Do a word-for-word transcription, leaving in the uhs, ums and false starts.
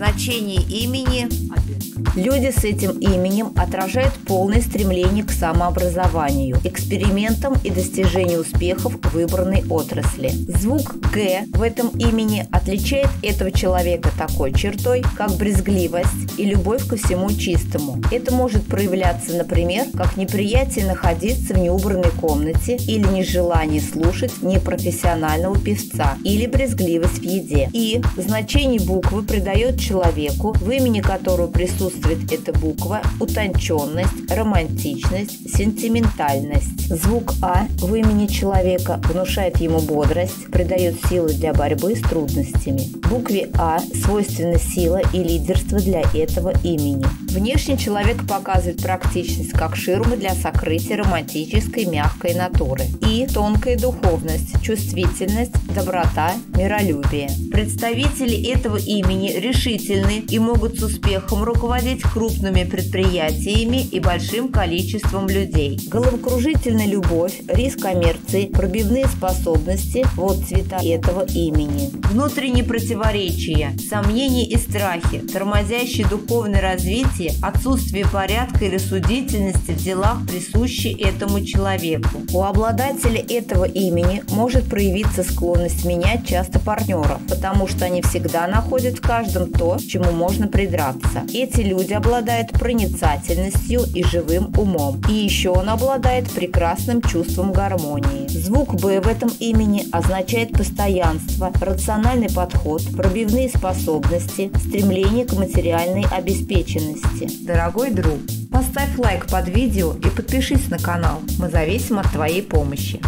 Значение имени Абиг. Люди с этим именем отражают полное стремление к самообразованию, экспериментам и достижению успехов в выбранной отрасли. Звук «г» в этом имени отличает этого человека такой чертой, как брезгливость и любовь ко всему чистому. Это может проявляться, например, как неприятие находиться в неубранной комнате или нежелание слушать непрофессионального певца или брезгливость в еде. И значение буквы придает человеку, в имени которого присутствует эта буква, утонченность, романтичность, сентиментальность. Звук «а» в имени человека внушает ему бодрость, придает силы для борьбы с трудностями. Букве «а» свойственна сила и лидерство для этого имени. Внешне человек показывает практичность как ширмы для сокрытия романтической мягкой натуры. И тонкая духовность, чувствительность, доброта, миролюбие. Представители этого имени решительны и могут с успехом руководить крупными предприятиями и большим количеством людей. Головокружительная любовь, риск коммерции, пробивные способности – вот цвета этого имени. Внутренние противоречия, сомнения и страхи, тормозящие духовное развитие, отсутствие порядка или судительности в делах присущи этому человеку. У обладателя этого имени может проявиться склонность менять часто партнеров, потому что они всегда находят в каждом то, к чему можно придраться. Эти люди обладают проницательностью и живым умом. И еще он обладает прекрасным чувством гармонии. Звук «б» в этом имени означает постоянство, рациональный подход, пробивные способности, стремление к материальной обеспеченности. Дорогой друг, поставь лайк под видео и подпишись на канал. Мы зависим от твоей помощи.